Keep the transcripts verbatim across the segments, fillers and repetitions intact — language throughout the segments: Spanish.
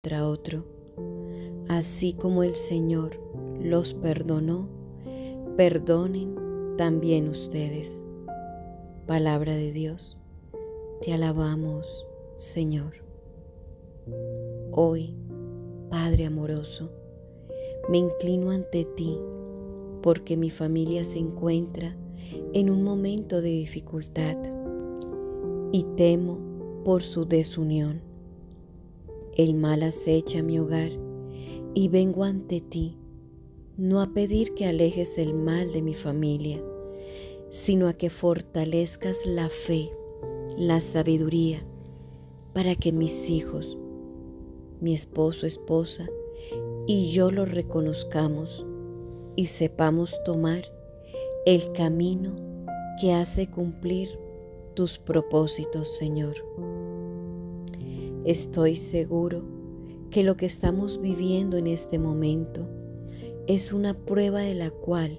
contra otro. Así como el Señor los perdonó, perdonen también ustedes. Palabra de Dios, te alabamos, Señor. Hoy, Padre amoroso, me inclino ante ti porque mi familia se encuentra en un momento de dificultad y temo por su desunión. El mal acecha mi hogar y vengo ante ti, no a pedir que alejes el mal de mi familia, sino a que fortalezcas la fe, la sabiduría, para que mis hijos, mi esposo, esposa y yo lo reconozcamos y sepamos tomar el camino que hace cumplir tus propósitos, Señor. Estoy seguro que lo que estamos viviendo en este momento es una prueba de la cual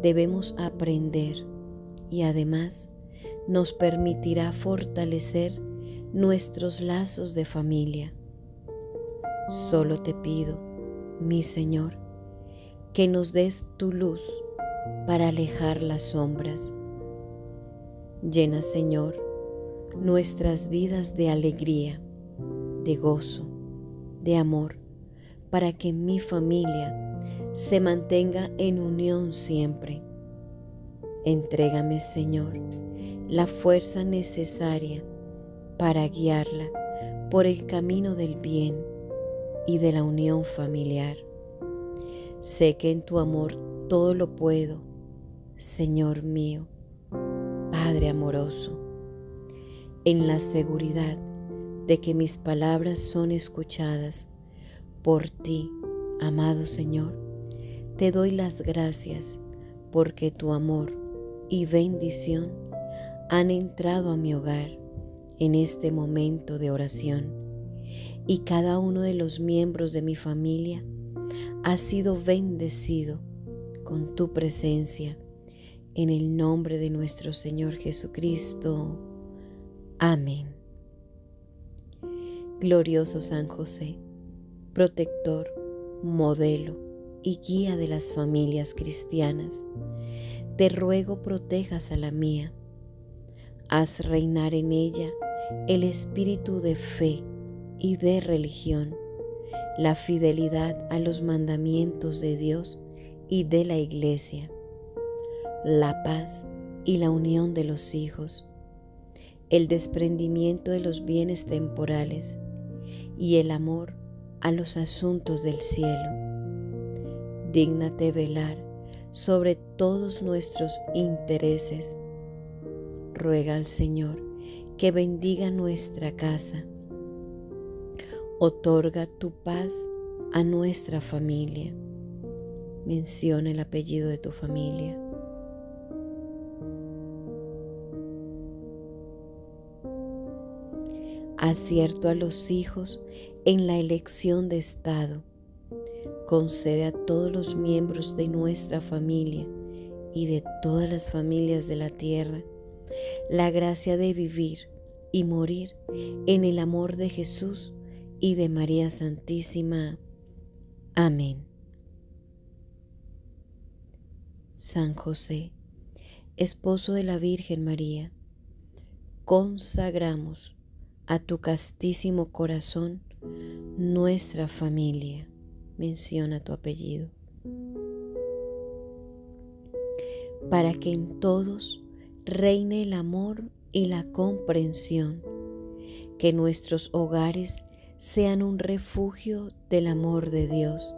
debemos aprender y además nos permitirá fortalecer nuestros lazos de familia. Solo te pido, mi Señor, que nos des tu luz para alejar las sombras. Llena, Señor, nuestras vidas de alegría, de gozo, de amor, para que mi familia se mantenga en unión siempre. Entrégame, Señor, la fuerza necesaria para guiarla por el camino del bien y de la unión familiar. Sé que en tu amor todo lo puedo, Señor mío, Padre amoroso, en la seguridad de que mis palabras son escuchadas por ti, amado Señor. Te doy las gracias porque tu amor y bendición han entrado a mi hogar en este momento de oración y cada uno de los miembros de mi familia ha sido bendecido con tu presencia en el nombre de nuestro Señor Jesucristo. Amén. Glorioso San José, protector, modelo y guía de las familias cristianas, te ruego protejas a la mía. Haz reinar en ella el espíritu de fe y de religión, la fidelidad a los mandamientos de Dios y de la Iglesia, la paz y la unión de los hijos, el desprendimiento de los bienes temporales y el amor a los asuntos del cielo. Dígnate velar sobre todos nuestros intereses. Ruega al Señor que bendiga nuestra casa. Otorga tu paz a nuestra familia. Menciona el apellido de tu familia. Acierto a los hijos en la elección de estado. Concede a todos los miembros de nuestra familia y de todas las familias de la tierra la gracia de vivir y morir en el amor de Jesús y de María Santísima. Amén. San José, esposo de la Virgen María, consagramos a tu castísimo corazón nuestra familia. Menciona tu apellido, para que en todos reine el amor y la comprensión, que nuestros hogares sean un refugio del amor de Dios,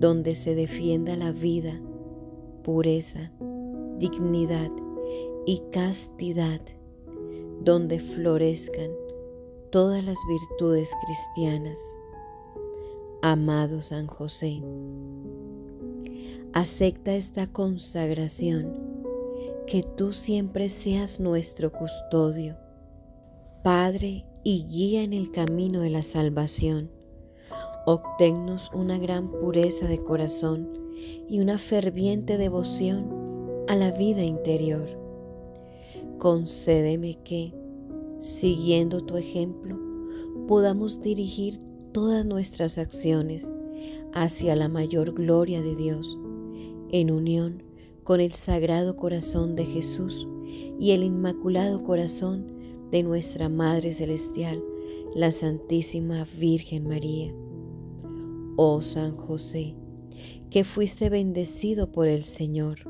donde se defienda la vida, pureza, dignidad y castidad, donde florezcan todas las virtudes cristianas. Amado San José, acepta esta consagración, que tú siempre seas nuestro custodio, Padre y guía en el camino de la salvación. Obténnos una gran pureza de corazón y una ferviente devoción a la vida interior. Concédeme que, siguiendo tu ejemplo, podamos dirigir todas nuestras acciones hacia la mayor gloria de Dios, en unión con el Sagrado Corazón de Jesús y el Inmaculado Corazón de nuestra Madre Celestial, la Santísima Virgen María. Oh San José, que fuiste bendecido por el Señor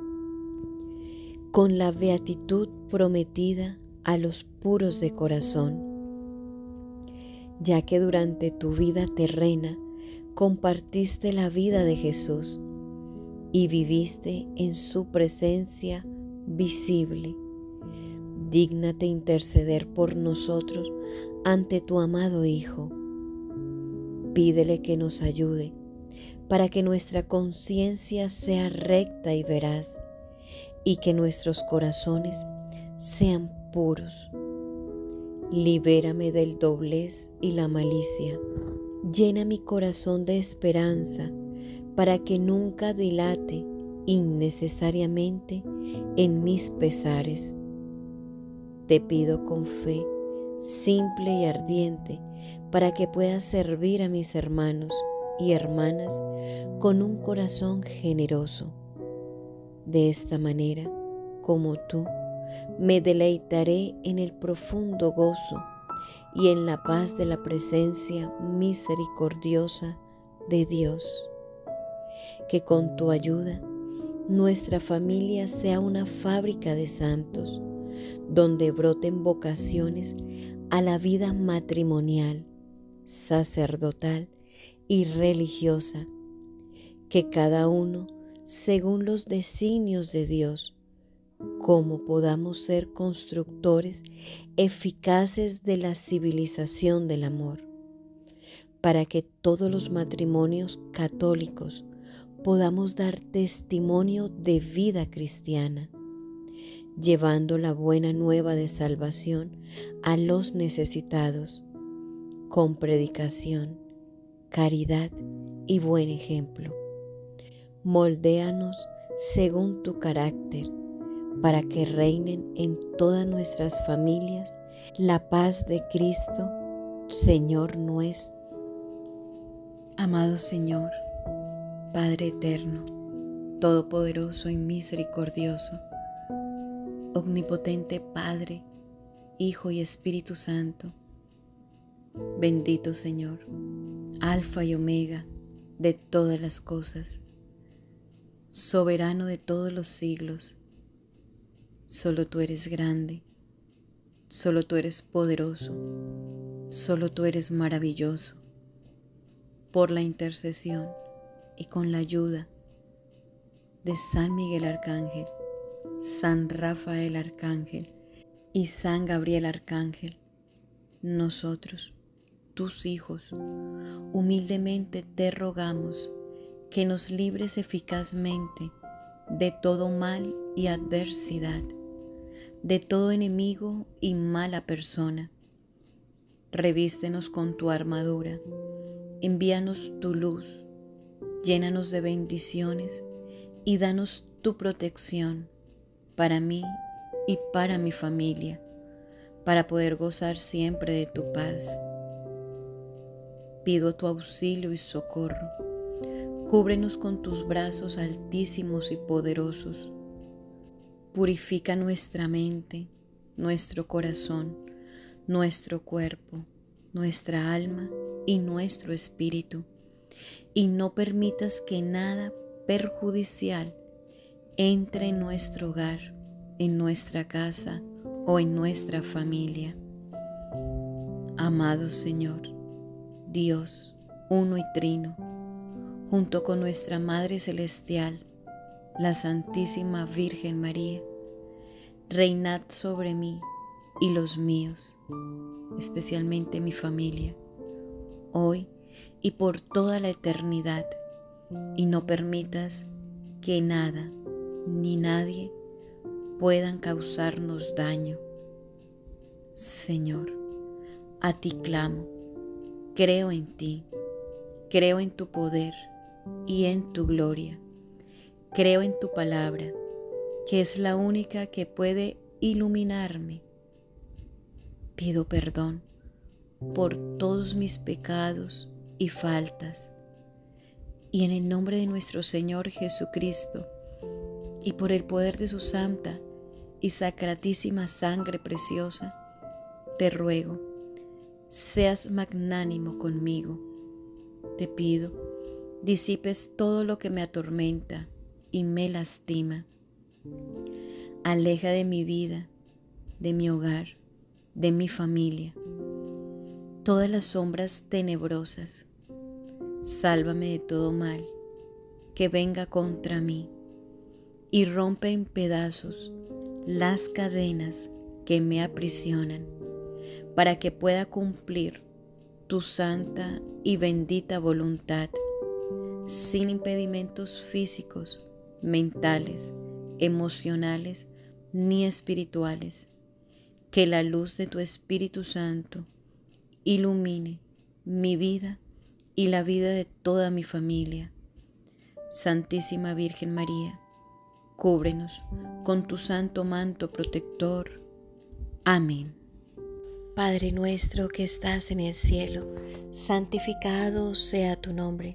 con la beatitud prometida a los puros de corazón, ya que durante tu vida terrena compartiste la vida de Jesús y viviste en su presencia visible. Dígnate interceder por nosotros ante tu amado Hijo. Pídele que nos ayude para que nuestra conciencia sea recta y veraz y que nuestros corazones sean puros. Libérame del doblez y la malicia. Llena mi corazón de esperanza para que nunca dilate innecesariamente en mis pesares. Te pido con fe simple y ardiente para que pueda servir a mis hermanos y hermanas con un corazón generoso. De esta manera, como tú, me deleitaré en el profundo gozo y en la paz de la presencia misericordiosa de Dios. Que con tu ayuda nuestra familia sea una fábrica de santos, donde broten vocaciones a la vida matrimonial, sacerdotal y religiosa. Que cada uno, según los designios de Dios, cómo podamos ser constructores eficaces de la civilización del amor, para que todos los matrimonios católicos podamos dar testimonio de vida cristiana, llevando la buena nueva de salvación a los necesitados, con predicación, caridad y buen ejemplo. Moldéanos según tu carácter, para que reinen en todas nuestras familias la paz de Cristo, Señor nuestro. Amado Señor, Padre eterno, todopoderoso y misericordioso, omnipotente Padre, Hijo y Espíritu Santo, bendito Señor, Alfa y Omega de todas las cosas, soberano de todos los siglos, solo tú eres grande, solo tú eres poderoso, solo tú eres maravilloso. Por la intercesión y con la ayuda de San Miguel Arcángel, San Rafael Arcángel y San Gabriel Arcángel, nosotros, tus hijos, humildemente te rogamos que nos libres eficazmente de todo mal y adversidad, de todo enemigo y mala persona. Revístenos con tu armadura, envíanos tu luz, llénanos de bendiciones y danos tu protección para mí y para mi familia, para poder gozar siempre de tu paz. Pido tu auxilio y socorro. Cúbrenos con tus brazos altísimos y poderosos. Purifica nuestra mente, nuestro corazón, nuestro cuerpo, nuestra alma y nuestro espíritu, y no permitas que nada perjudicial entre en nuestro hogar, en nuestra casa o en nuestra familia. Amado Señor, Dios, uno y trino, junto con nuestra Madre Celestial, la Santísima Virgen María, reinad sobre mí y los míos, especialmente mi familia, hoy y por toda la eternidad, y no permitas que nada ni nadie puedan causarnos daño. Señor, a ti clamo, creo en ti, creo en tu poder y en tu gloria. Creo en tu palabra, que es la única que puede iluminarme. Pido perdón por todos mis pecados y faltas. Y en el nombre de nuestro Señor Jesucristo, y por el poder de su santa y sacratísima sangre preciosa, te ruego, seas magnánimo conmigo. Te pido, disipes todo lo que me atormenta y me lastima. Aleja de mi vida, de mi hogar, de mi familia, todas las sombras tenebrosas. Sálvame de todo mal que venga contra mí y rompe en pedazos las cadenas que me aprisionan, para que pueda cumplir tu santa y bendita voluntad, sin impedimentos físicos, mentales, emocionales ni espirituales. Que la luz de tu Espíritu Santo ilumine mi vida y la vida de toda mi familia. Santísima Virgen María, cúbrenos con tu santo manto protector. Amén. Padre nuestro que estás en el cielo, santificado sea tu nombre.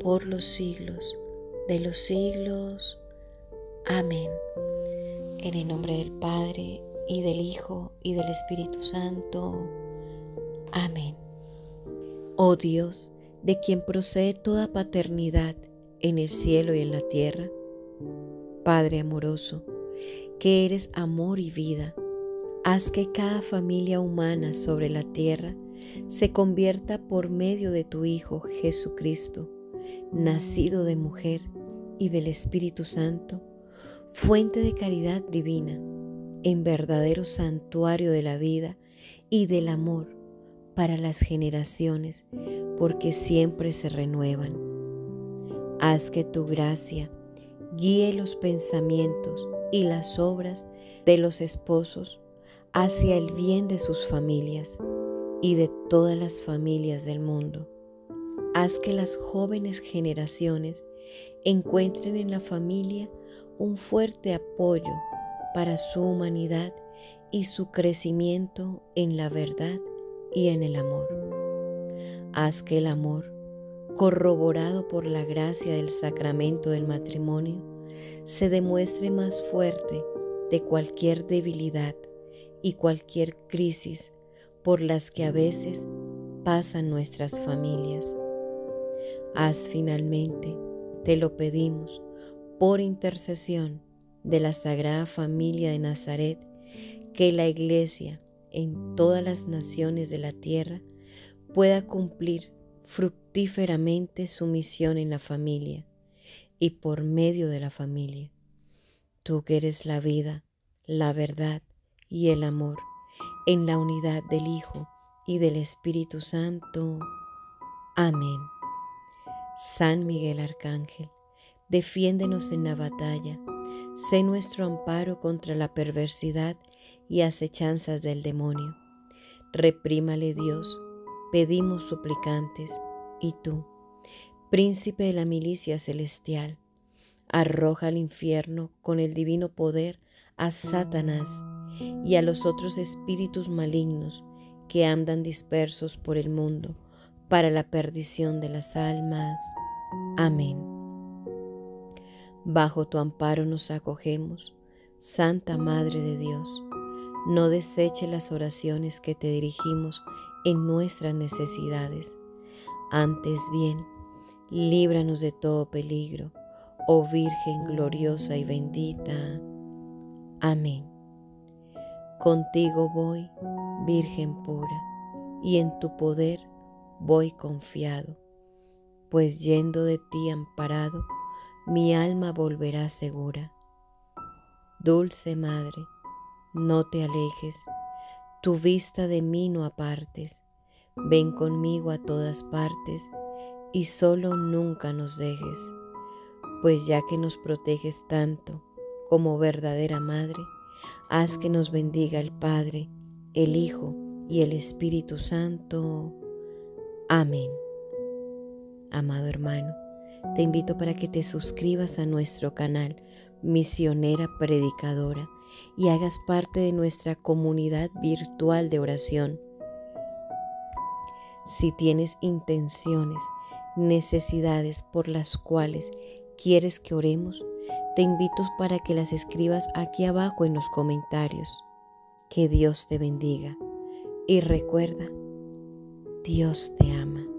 por los siglos de los siglos. Amén. En el nombre del Padre, y del Hijo, y del Espíritu Santo. Amén. Oh Dios, de quien procede toda paternidad en el cielo y en la tierra, Padre amoroso, que eres amor y vida, haz que cada familia humana sobre la tierra se convierta por medio de tu Hijo Jesucristo, nacido de mujer y del Espíritu Santo, fuente de caridad divina, en verdadero santuario de la vida y del amor para las generaciones, porque siempre se renuevan. Haz que tu gracia guíe los pensamientos y las obras de los esposos hacia el bien de sus familias y de todas las familias del mundo. Haz que las jóvenes generaciones encuentren en la familia un fuerte apoyo para su humanidad y su crecimiento en la verdad y en el amor. Haz que el amor, corroborado por la gracia del sacramento del matrimonio, se demuestre más fuerte de cualquier debilidad y cualquier crisis por las que a veces pasan nuestras familias. Haz finalmente, te lo pedimos, por intercesión de la Sagrada Familia de Nazaret, que la Iglesia en todas las naciones de la tierra pueda cumplir fructíferamente su misión en la familia y por medio de la familia. Tú que eres la vida, la verdad y el amor, en la unidad del Hijo y del Espíritu Santo. Amén. San Miguel Arcángel, defiéndenos en la batalla, sé nuestro amparo contra la perversidad y acechanzas del demonio. Reprímale Dios, pedimos suplicantes, y tú, príncipe de la milicia celestial, arroja al infierno con el divino poder a Satanás y a los otros espíritus malignos que andan dispersos por el mundo para la perdición de las almas. Amén. Bajo tu amparo nos acogemos, Santa Madre de Dios. No deseche las oraciones que te dirigimos en nuestras necesidades. Antes bien, líbranos de todo peligro, oh Virgen gloriosa y bendita. Amén. Contigo voy, Virgen pura, y en tu poder voy confiado, pues yendo de ti amparado, mi alma volverá segura. Dulce Madre, no te alejes, tu vista de mí no apartes, ven conmigo a todas partes y solo nunca nos dejes, pues ya que nos proteges tanto como verdadera Madre, haz que nos bendiga el Padre, el Hijo y el Espíritu Santo. Amén. Amado hermano, te invito para que te suscribas a nuestro canal Misionera Predicadora y hagas parte de nuestra comunidad virtual de oración. Si tienes intenciones, necesidades por las cuales quieres que oremos, te invito para que las escribas aquí abajo en los comentarios. Que Dios te bendiga y recuerda, Dios te ama.